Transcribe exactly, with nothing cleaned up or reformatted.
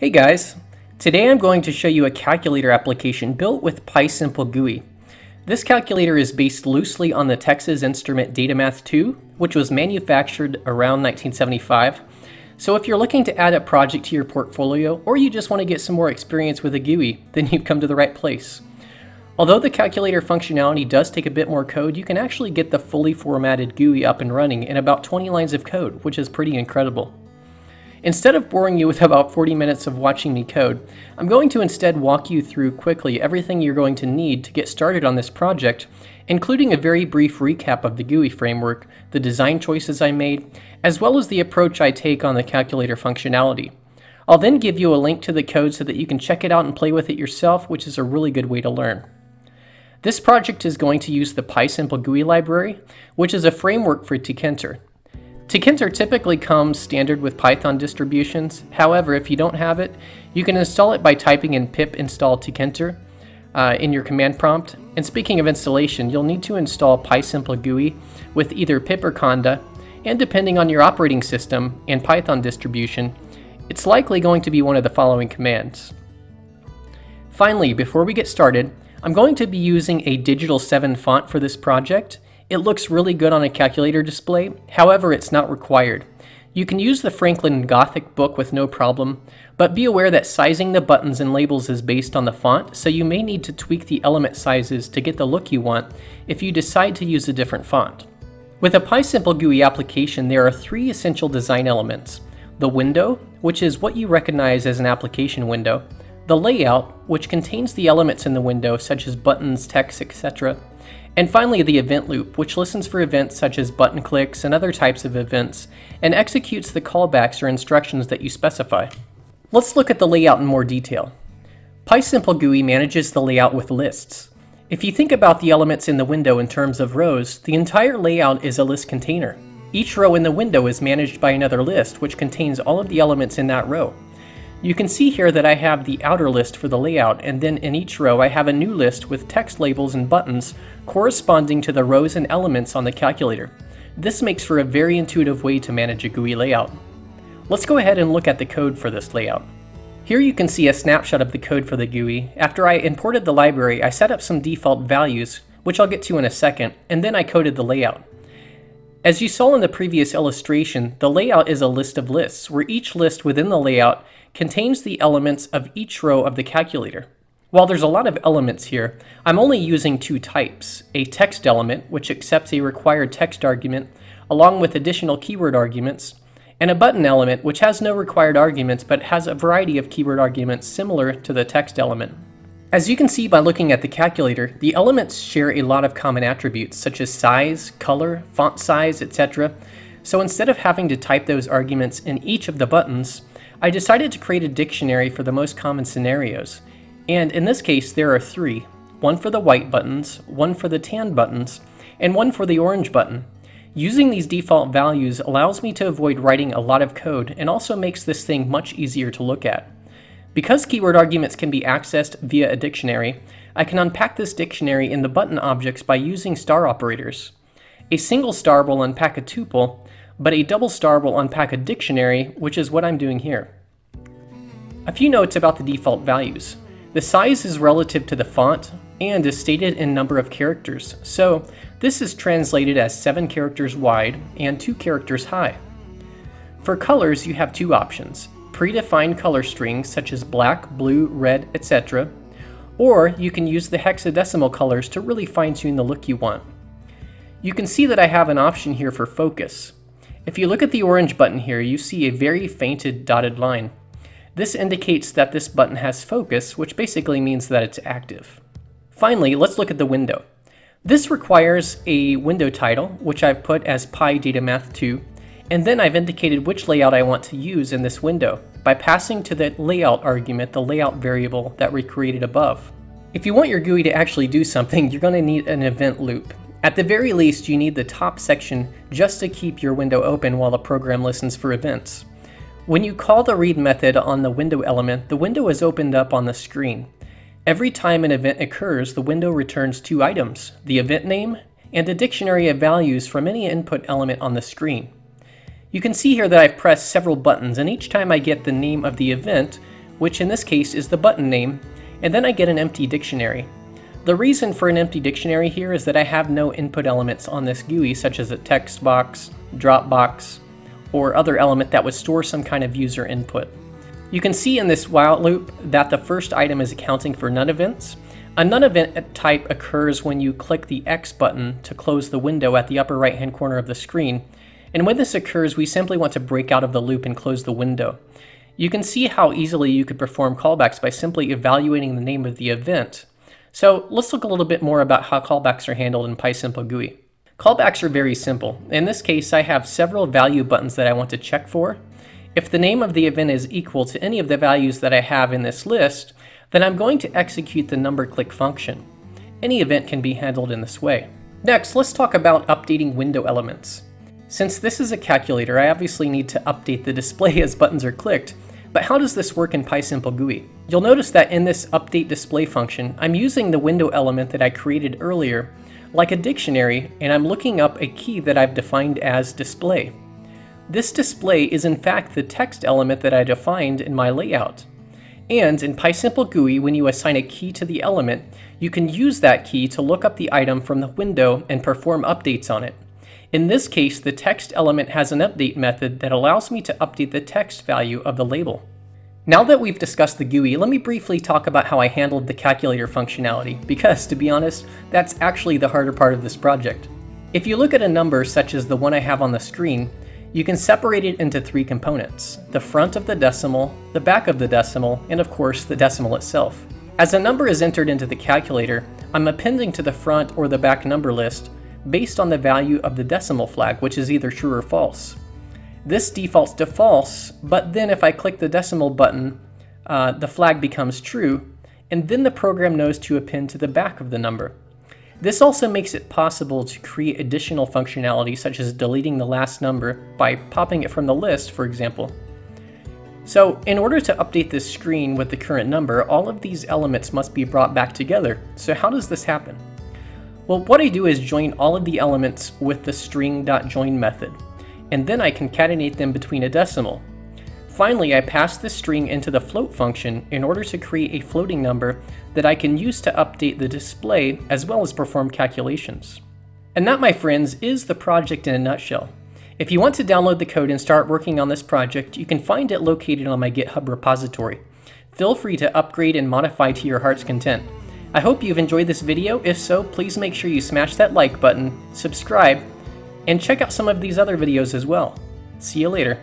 Hey guys, today I'm going to show you a calculator application built with PySimpleGUI. This calculator is based loosely on the Texas Instrument DataMath two, which was manufactured around nineteen seventy-five. So if you're looking to add a project to your portfolio, or you just want to get some more experience with a G U I, then you've come to the right place. Although the calculator functionality does take a bit more code, you can actually get the fully formatted G U I up and running in about twenty lines of code, which is pretty incredible. Instead of boring you with about forty minutes of watching me code, I'm going to instead walk you through quickly everything you're going to need to get started on this project, including a very brief recap of the G U I framework, the design choices I made, as well as the approach I take on the calculator functionality. I'll then give you a link to the code so that you can check it out and play with it yourself, which is a really good way to learn. This project is going to use the PySimpleGUI library, which is a framework for Tkinter. Tkinter typically comes standard with Python distributions. However, if you don't have it, you can install it by typing in pip install tkinter uh, in your command prompt. And speaking of installation, you'll need to install PySimpleGUI with either pip or conda, and depending on your operating system and Python distribution, it's likely going to be one of the following commands. Finally, before we get started, I'm going to be using a Digital seven font for this project. It looks really good on a calculator display, however it's not required. You can use the Franklin Gothic book with no problem, but be aware that sizing the buttons and labels is based on the font, so you may need to tweak the element sizes to get the look you want if you decide to use a different font. With a PySimpleGUI application, there are three essential design elements. The window, which is what you recognize as an application window. The layout, which contains the elements in the window such as buttons, text, et cetera. And finally, the event loop, which listens for events such as button clicks and other types of events, and executes the callbacks or instructions that you specify. Let's look at the layout in more detail. PySimpleGUI manages the layout with lists. If you think about the elements in the window in terms of rows, the entire layout is a list container. Each row in the window is managed by another list, which contains all of the elements in that row. You can see here that I have the outer list for the layout, and then in each row I have a new list with text labels and buttons corresponding to the rows and elements on the calculator. This makes for a very intuitive way to manage a G U I layout. Let's go ahead and look at the code for this layout. Here you can see a snapshot of the code for the G U I. After I imported the library, I set up some default values, which I'll get to in a second, and then I coded the layout. As you saw in the previous illustration, the layout is a list of lists, where each list within the layout contains the elements of each row of the calculator. While there's a lot of elements here, I'm only using two types, a text element, which accepts a required text argument, along with additional keyword arguments, and a button element, which has no required arguments, but has a variety of keyword arguments similar to the text element. As you can see by looking at the calculator, the elements share a lot of common attributes such as size, color, font size, et cetera. So instead of having to type those arguments in each of the buttons, I decided to create a dictionary for the most common scenarios. And in this case, there are three. One for the white buttons, one for the tan buttons, and one for the orange button. Using these default values allows me to avoid writing a lot of code and also makes this thing much easier to look at. Because keyword arguments can be accessed via a dictionary, I can unpack this dictionary in the button objects by using star operators. A single star will unpack a tuple, but a double star will unpack a dictionary, which is what I'm doing here. A few notes about the default values. The size is relative to the font and is stated in number of characters, so this is translated as seven characters wide and two characters high. For colors, you have two options: predefined color strings such as black, blue, red, et cetera, or you can use the hexadecimal colors to really fine-tune the look you want. You can see that I have an option here for focus. If you look at the orange button here, you see a very fainted dotted line. This indicates that this button has focus, which basically means that it's active. Finally, let's look at the window. This requires a window title, which I've put as PyDataMath two, and then I've indicated which layout I want to use in this window by passing to the layout argument the layout variable that we created above. If you want your G U I to actually do something, you're going to need an event loop. At the very least, you need the top section just to keep your window open while the program listens for events. When you call the read method on the window element, the window is opened up on the screen. Every time an event occurs, the window returns two items, the event name and a dictionary of values from any input element on the screen. You can see here that I've pressed several buttons, and each time I get the name of the event, which in this case is the button name, and then I get an empty dictionary. The reason for an empty dictionary here is that I have no input elements on this G U I, such as a text box, drop box, or other element that would store some kind of user input. You can see in this while loop that the first item is accounting for none events. A none event type occurs when you click the X button to close the window at the upper right hand corner of the screen, and when this occurs we simply want to break out of the loop and close the window. You can see how easily you could perform callbacks by simply evaluating the name of the event. So let's look a little bit more about how callbacks are handled in PySimpleGUI. Callbacks are very simple. In this case, I have several value buttons that I want to check for. If the name of the event is equal to any of the values that I have in this list, then I'm going to execute the number click function. Any event can be handled in this way. Next, let's talk about updating window elements. Since this is a calculator, I obviously need to update the display as buttons are clicked, but how does this work in PySimpleGUI? You'll notice that in this update display function, I'm using the window element that I created earlier, like a dictionary, and I'm looking up a key that I've defined as display. This display is in fact the text element that I defined in my layout. And in PySimpleGUI, when you assign a key to the element, you can use that key to look up the item from the window and perform updates on it. In this case, the text element has an update method that allows me to update the text value of the label. Now that we've discussed the G U I, let me briefly talk about how I handled the calculator functionality, because to be honest, that's actually the harder part of this project. If you look at a number such as the one I have on the screen, you can separate it into three components: the front of the decimal, the back of the decimal, and of course the decimal itself. As a number is entered into the calculator, I'm appending to the front or the back number list based on the value of the decimal flag, which is either true or false. This defaults to false, but then if I click the decimal button, uh, the flag becomes true, and then the program knows to append to the back of the number. This also makes it possible to create additional functionality, such as deleting the last number by popping it from the list, for example. So in order to update this screen with the current number, all of these elements must be brought back together. So how does this happen? Well, what I do is join all of the elements with the string.join method, and then I concatenate them between a decimal. Finally, I pass this string into the float function in order to create a floating number that I can use to update the display as well as perform calculations. And that, my friends, is the project in a nutshell. If you want to download the code and start working on this project, you can find it located on my GitHub repository. Feel free to upgrade and modify to your heart's content. I hope you've enjoyed this video. If so, please make sure you smash that like button, subscribe, and check out some of these other videos as well. See you later.